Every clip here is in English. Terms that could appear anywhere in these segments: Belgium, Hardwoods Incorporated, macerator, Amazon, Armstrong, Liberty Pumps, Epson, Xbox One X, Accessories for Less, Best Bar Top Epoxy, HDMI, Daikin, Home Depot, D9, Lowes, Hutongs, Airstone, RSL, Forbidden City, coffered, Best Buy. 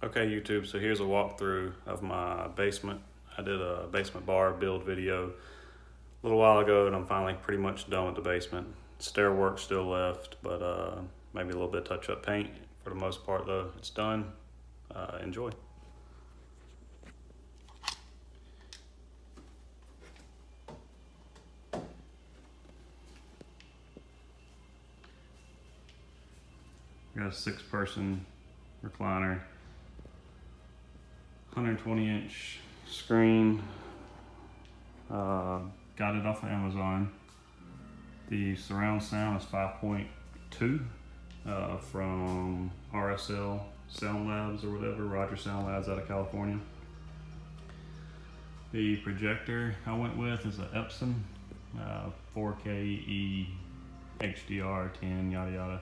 Okay YouTube, so here's a walkthrough of my basement. I did a basement bar build video a little while ago and I'm finally pretty much done with the basement. Stair work still left, but maybe a little bit of touch-up paint. For the most part though, it's done. Enjoy. Got a six-person recliner. 120-inch screen, got it off of Amazon. The surround sound is 5.2 from RSL Sound Labs or whatever, Roger Sound Labs out of California. The projector I went with is an Epson 4K HDR 10 yada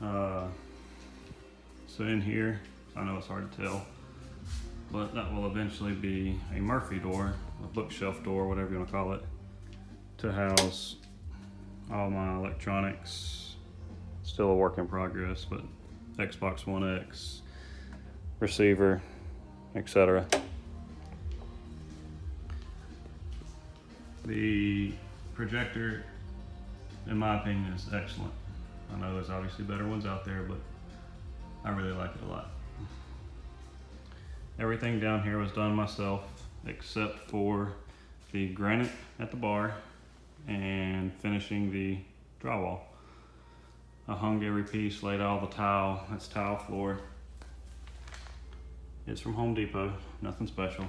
yada. So in here, I know it's hard to tell, but that will eventually be a Murphy door, a bookshelf door, whatever you want to call it, to house all my electronics. Still a work in progress, but Xbox One X, receiver, etc. The projector, in my opinion, is excellent. I know there's obviously better ones out there, but I really like it a lot. Everything down here was done myself, except for the granite at the bar and finishing the drywall. I hung every piece, laid all the tile. That's tile floor. It's from Home Depot, nothing special.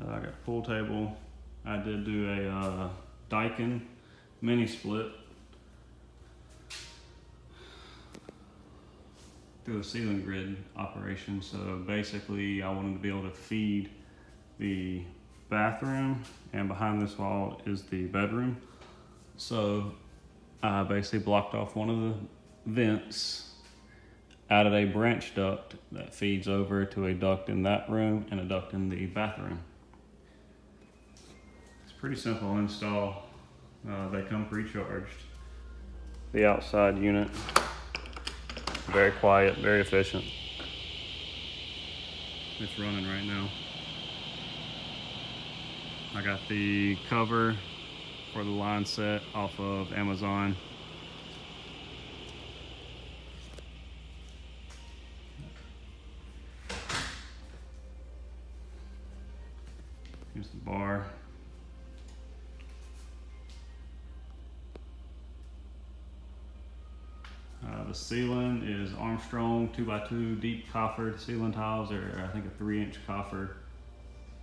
I got a pool table. I did do a Daikin mini split through a ceiling grid operation. So basically I wanted to be able to feed the bathroom, and behind this wall is the bedroom. So I basically blocked off one of the vents, added a branch duct that feeds over to a duct in that room and a duct in the bathroom. It's pretty simple install. They come pre-charged. The outside unit, very quiet, very efficient. It's running right now. I got the cover for the line set off of Amazon. Here's the bar. The ceiling is Armstrong 2x2 deep coffered ceiling tiles. They're, I think, a 3-inch coffer.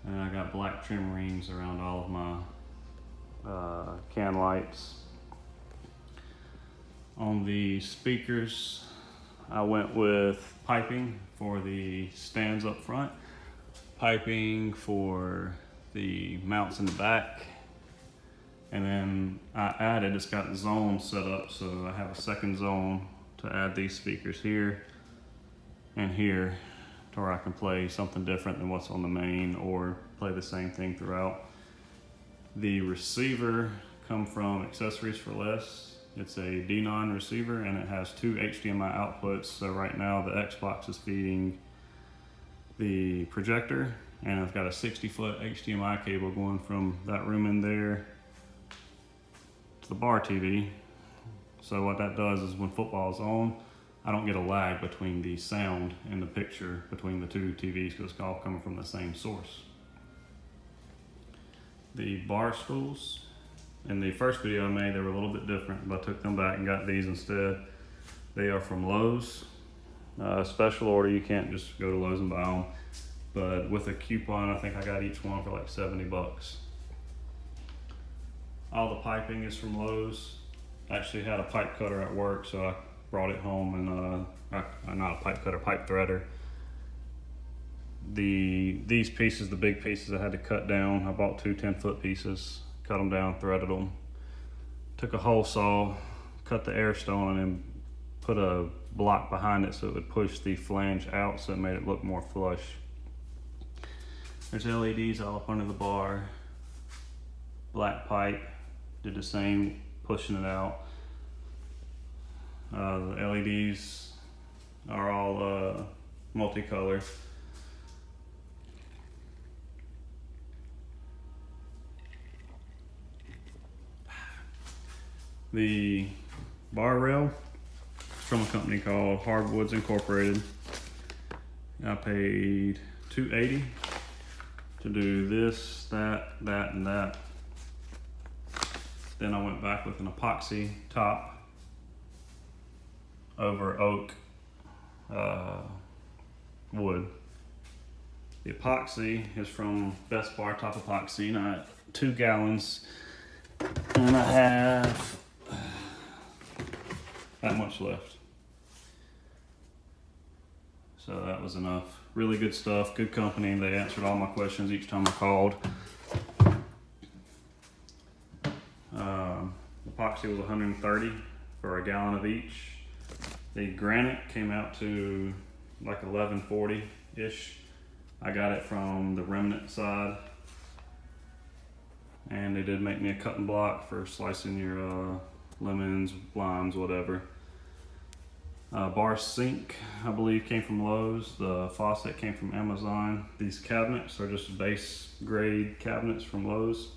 And I got black trim rings around all of my can lights. On the speakers, I went with piping for the stands up front, piping for the mounts in the back. And then I added, it's got zones set up, so I have a second zone to add these speakers here and here to where I can play something different than what's on the main or play the same thing throughout. The receiver come from Accessories for Less. It's a D9 receiver and it has 2 HDMI outputs. So right now the Xbox is feeding the projector, and I've got a 60-foot HDMI cable going from that room in there to the bar TV. So what that does is when football's on, I don't get a lag between the sound and the picture between the two TVs because it's all coming from the same source. The bar stools, in the first video I made, they were a little bit different, but I took them back and got these instead. They are from Lowe's. Special order, you can't just go to Lowe's and buy them. But with a coupon, I think I got each one for like 70 bucks. All the piping is from Lowe's. I actually had a pipe cutter at work, so I brought it home and not a pipe cutter, pipe threader. These pieces, the big pieces, I had to cut down. I bought two 10-foot pieces, cut them down, threaded them. Took a hole saw, cut the Airstone, and then put a block behind it so it would push the flange out, so it made it look more flush. There's LEDs all up under the bar. Black pipe, did the same, pushing it out. The LEDs are all multicolor. The bar rail is from a company called Hardwoods Incorporated. I paid $2.80 to do this, that, and that. Then I went back with an epoxy top over oak wood. The epoxy is from Best Bar Top Epoxy, and I had 2 gallons, and I have that much left. So that was enough. Really good stuff, good company. They answered all my questions each time I called. Epoxy was $130 for a gallon of each. The granite came out to like $11.40-ish. I got it from the remnant side. And they did make me a cutting block for slicing your lemons, limes, whatever. Bar sink, I believe, came from Lowe's. The faucet came from Amazon. These cabinets are just base grade cabinets from Lowe's.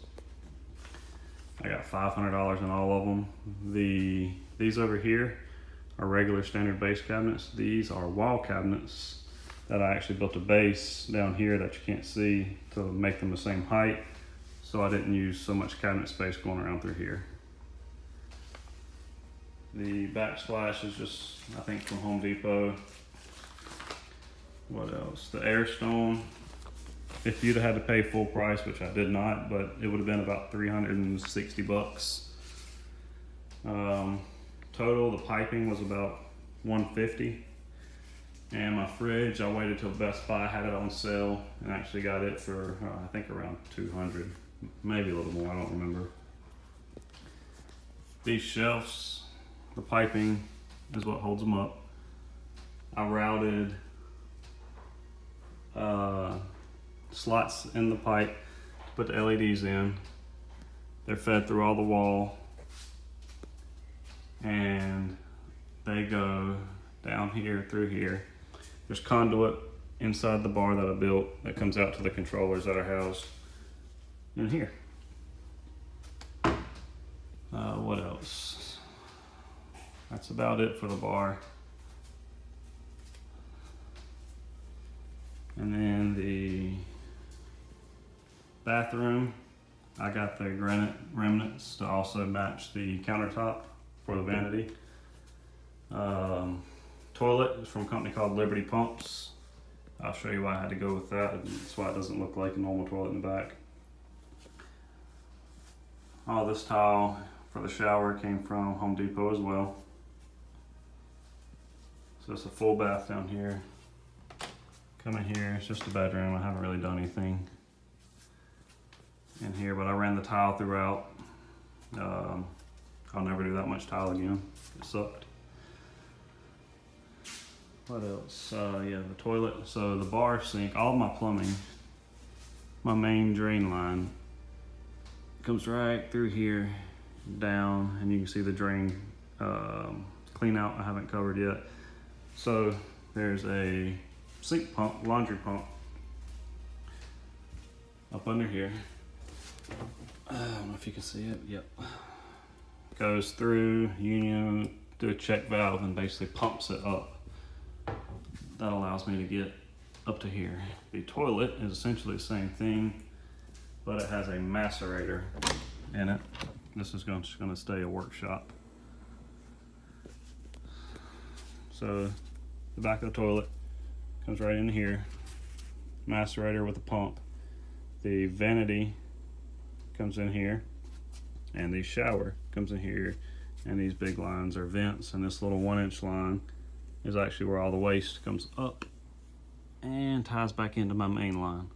I got $500 in all of them. These over here are regular standard base cabinets. These are wall cabinets that I actually built a base down here that you can't see to make them the same height, so I didn't use so much cabinet space going around through here. The backsplash is just, I think, from Home Depot. What else? The Airstone. If you'd have had to pay full price, which I did not, but it would have been about 360 bucks. Total, the piping was about 150. And my fridge, I waited till Best Buy had it on sale and actually got it for, I think, around 200, maybe a little more, I don't remember. These shelves, the piping is what holds them up. I routed slots in the pipe to put the LEDs in. They're fed through all the wall and they go down here through here. There's conduit inside the bar that I built that comes out to the controllers that are housed in here. What else? That's about it for the bar. And then the bathroom, I got the granite remnants to also match the countertop for the vanity. Toilet is from a company called Liberty Pumps. I'll show you why I had to go with that. That's why it doesn't look like a normal toilet in the back. All this tile for the shower came from Home Depot as well. So it's a full bath down here. Come in here, it's just a bedroom. I haven't really done anything in here, but I ran the tile throughout. I'll never do that much tile again. It sucked. What else? Yeah, the toilet. So the bar sink, all my plumbing, my main drain line comes right through here down, and you can see the drain clean out I haven't covered yet. So there's a sink pump, laundry pump up under here. I don't know if you can see it. Yep. Goes through union through a check valve and basically pumps it up. That allows me to get up to here. The toilet is essentially the same thing, but it has a macerator in it. This is just going to stay a workshop. So the back of the toilet comes right in here. Macerator with a pump. The vanity comes in here. And the shower comes in here. And these big lines are vents. And this little 1-inch line is actually where all the waste comes up and ties back into my main line.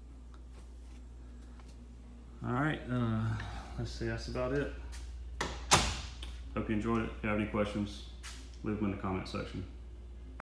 All right, let's see, that's about it. Hope you enjoyed it. If you have any questions, leave them in the comment section.